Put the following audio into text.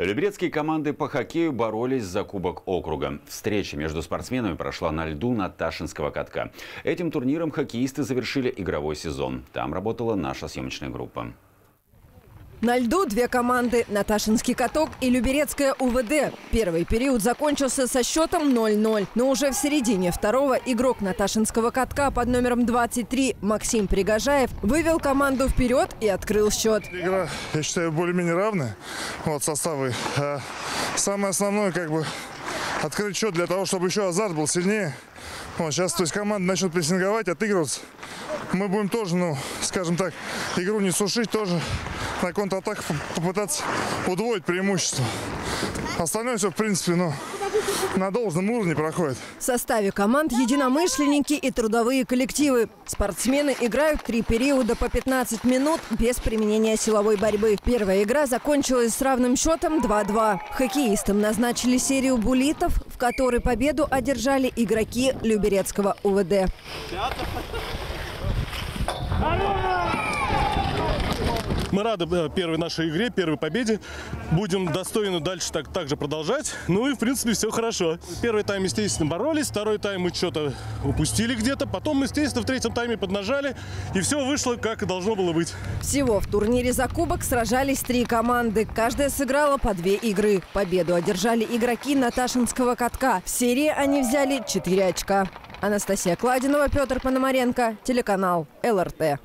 Люберецкие команды по хоккею боролись за Кубок округа. Встреча между спортсменами прошла на льду Наташинского катка. Этим турниром хоккеисты завершили игровой сезон. Там работала наша съемочная группа. На льду две команды – Наташинский каток и Люберецкое УВД. Первый период закончился со счетом 0-0. Но уже в середине второго игрок Наташинского катка под номером 23 Максим Пригожаев вывел команду вперед и открыл счет. Игра, я считаю, более-менее равная. Вот составы. А самое основное, открыть счет для того, чтобы еще азарт был сильнее. Вот сейчас, команда начнет прессинговать, отыгрываться. Мы будем тоже, игру не сушить, тоже на контратаках попытаться удвоить преимущество. Остальное все, в принципе, на должном уровне проходит. В составе команд единомышленники и трудовые коллективы. Спортсмены играют 3 периода по 15 минут без применения силовой борьбы. Первая игра закончилась с равным счетом 2-2. Хоккеистам назначили серию буллитов, в которой победу одержали игроки Люберецкого УВД. Мы рады первой нашей игре, первой победе. Будем достойно дальше также продолжать. И, в принципе, все хорошо. Первый тайм, естественно, боролись. Второй тайм мы что-то упустили где-то. Потом, естественно, в третьем тайме поднажали. И все вышло, как и должно было быть. Всего в турнире за кубок сражались 3 команды. Каждая сыграла по 2 игры. Победу одержали игроки Наташинского катка. В серии они взяли 4 очка. Анастасия Кладинова, Петр Пономаренко. Телеканал ЛРТ.